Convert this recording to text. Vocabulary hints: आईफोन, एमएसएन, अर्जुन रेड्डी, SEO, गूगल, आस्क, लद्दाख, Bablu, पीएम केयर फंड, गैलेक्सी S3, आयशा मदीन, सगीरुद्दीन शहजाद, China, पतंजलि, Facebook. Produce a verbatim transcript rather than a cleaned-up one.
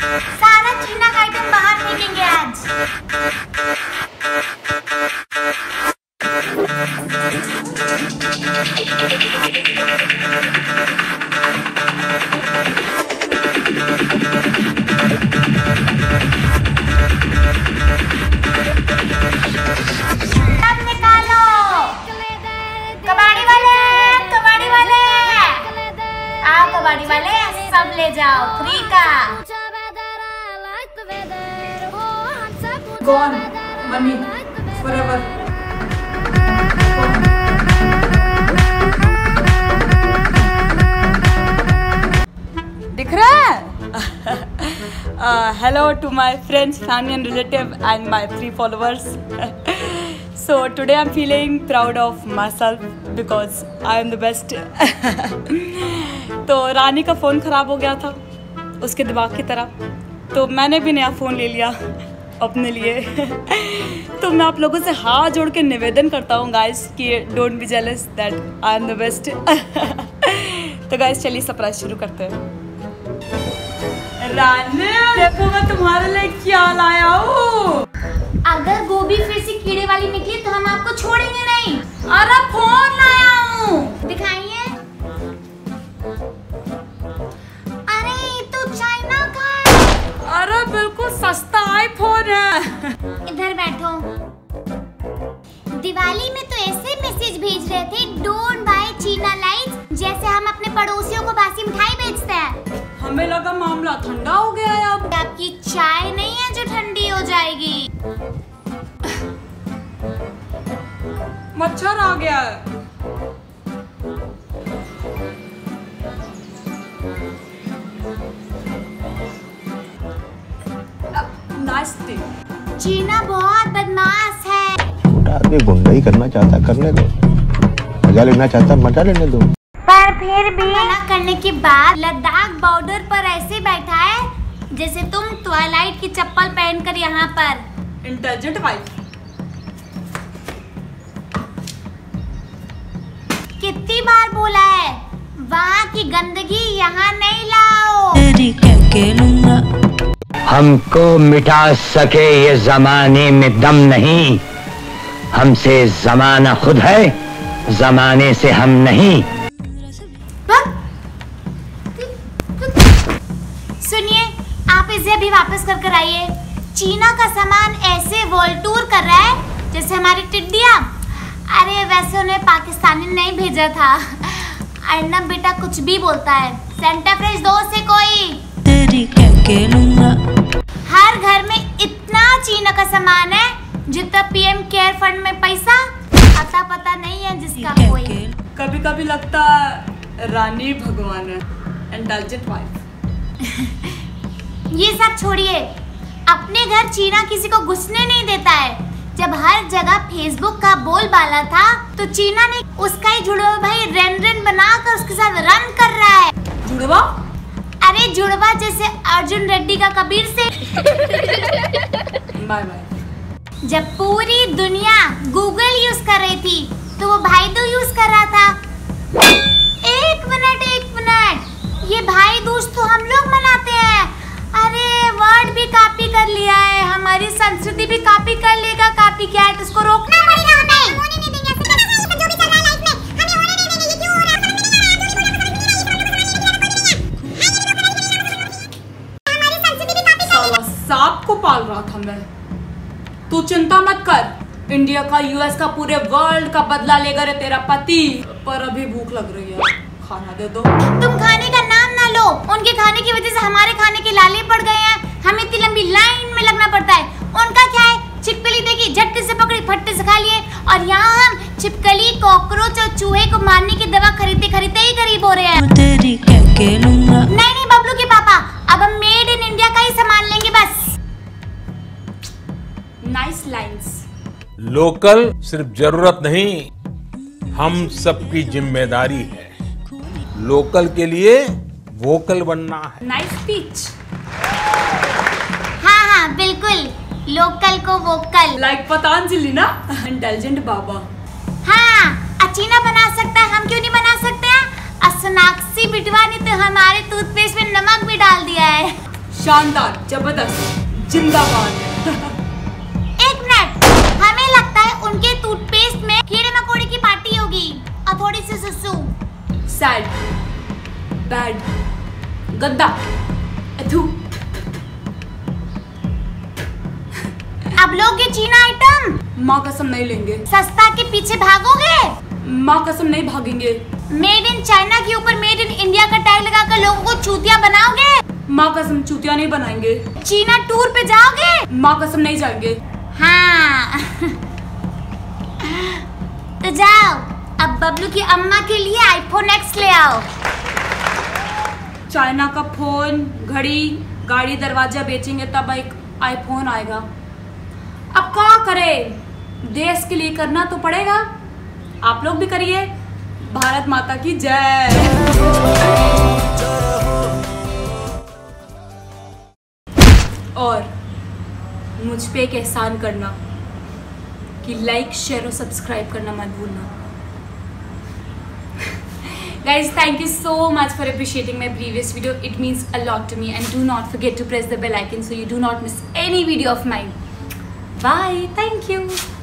सारा चीना का आइटम बाहर फेंकेंगे आज। सब निकालो। कबाड़ी वाले, कबाड़ी वाले, आओ कबाड़ी वाले, सब ले जाओ फ्री का। Gone, money, forever. दिख रहा है। Hello to my friends, family and relative and my three followers. So today I am feeling proud of my self because I am the best. तो रानी का फ़ोन ख़राब हो गया था उसके दिमाग की तरह, तो मैंने भी नया फ़ोन ले लिया अपने लिए। तो मैं आप लोगों से हाथ जोड़ के निवेदन करता हूँ गाइस कि don't be jealous that I am the best. तो गाइस चलिए सरप्राइज शुरू करते हैं। रानू देखो मैं तुम्हारे लिए क्या लाया हूँ। अगर गोभी फिर से कीड़े वाली निकली तो हम आपको छोड़ेंगे नहीं। अरे फोन लाया हूँ, दिखाइए। अरे तो चाइना का है। अरे बिल्कुल सस्ता आईफोन है। इधर बैठो। दिवाली में तो ऐसे मैसेज भेज रहे थे, डोंट बाय चीना लाइट्स, जैसे हम अपने पड़ोसियों को बासी मिठाई भेजते हैं। हमें लगा मामला ठंडा हो गया है। अब आपकी चाय नहीं है जो ठंडी हो जाएगी। मच्छर आ गया है। Nice day. चीना बहुत बदमाश है। आदमी गुंडा ही करना चाहता, करने दो। मजा लेना चाहता, मजा लेने दो। पर फिर भी मना करने के बाद लद्दाख बॉर्डर पर ऐसे बैठा है जैसे तुम ट्वाइलाइट की चप्पल पहनकर यहाँ पर। Intelligent wife. कितनी बार बोला है वहाँ की गंदगी यहाँ नहीं लाओ। हमको मिटा सके ये जमाने में दम नहीं। हमसे जमाना खुद है, जमाने से हम नहीं। भी वापस कर कर आइए। चीना का सामान ऐसे वर्ल्ड टूर कर रहा है जैसे हमारी टिड्डियाँ। अरे वैसे उन्हें पाकिस्तानी नहीं भेजा था। अर्नब बेटा कुछ भी बोलता है। सेंटा फ्रेश दोस्त है कोई। हर घर में इतना चीना का सामान है जितना पीएम केयर फंड में पैसा आता पता नहीं है जिसका कोई। कभी कभी लगता है रानी भगवान है, इंटेलिजेंट वाइफ। ये सब छोड़िए, अपने घर चीना किसी को घुसने नहीं देता है। जब हर जगह फेसबुक का बोलबाला था तो चीना ने उसका ही जुड़वा भाई रेन रेन बनाकर उसके साथ रन कर रहा है। जुड़वा? अरे जुड़वा जैसे अर्जुन रेड्डी का कबीर से। Bye bye. जब पूरी दुनिया गूगल यूज कर रही थी तो वो भाईदू यूज कर रहा था। एक मिनट एक मिनट, ये भाई दूज तो हम लोग मनाते हैं। अरे वर्ड भी कॉपी कर लिया है, हमारी संस्कृति भी कॉपी कर लेगा। कॉपी क्या है, उसको रोकना पड़ेगा हमें। सांप को पाल रहा था मैं। तू चिंता मत कर, इंडिया का, यूएस का, पूरे वर्ल्ड का बदला लेगा रे तेरा पति। पर अभी भूख लग रही है, खाना दे दो। तुम खाने का नाम ना लो, उनके खाने की वजह से हमारे खाने के लाले पड़ गए हैं। हमें इतनी लंबी लाइन में लगना पड़ता है। उनका क्या है, छिपकली देखी, झटके से पकड़ी, फटके से खा लिए। और यहाँ हम छिपकली, कॉकरोच और चूहे को मारने की दवा खरीदते खरीदते ही गरीब हो रहे हैं। नहीं नहीं बबलू के पापा, अब हम मेड इन इंडिया का ही सामान लेंगे बस। Nice lines. लोकल सिर्फ जरूरत नहीं, हम सबकी जिम्मेदारी है। लोकल के लिए वोकल बनना है। Nice speech. हाँ हाँ बिल्कुल, लोकल को वोकल। लाइक पतंजलि ना, इंटेलिजेंट बाबा। हाँ, अचीना बना सकता है, हम क्यों नहीं बना सकते हैं? सोनाक्षी बिटवा ने तो हमारे टूथपेस्ट में नमक भी डाल दिया है। शानदार, जबरदस्त, जिंदाबाद। एक मिनट, हमें लगता है उनके टूथपेस्ट में कीड़े मकोड़े की पार्टी होगी और थोड़ी सी सुसु। सैड, बैड, गंदा, अधू। अब लोग ये चीना आइटम माँ कसम नहीं लेंगे। सस्ता के पीछे भागोगे? माँ कसम नहीं भागेंगे। मेड इन चाइना के ऊपर मेड इन इंडिया का टैग लगाकर लोगों को चूतिया बनाओगे? माँ कसम चूतिया नहीं बनाएंगे। चीना टूर पे जाओगे? माँ कसम नहीं जाएंगे। हाँ तो जाओ, अब बबलू की अम्मा के लिए आईफोन एक्स ले आओ। चाइना का फोन, घड़ी, गाड़ी, दरवाजा बेचेंगे तब एक आईफोन आएगा। अब क्या करें, देश के लिए करना तो पड़ेगा। आप लोग भी करिए। भारत माता की जय। और मुझ पे एक एहसान करना कि लाइक, शेयर और सब्सक्राइब करना मत भूलना। Guys, thank you so much for appreciating my previous video. It means a lot to me. And do not forget to press the bell icon so you do not miss any video of mine. Bye. Thank you.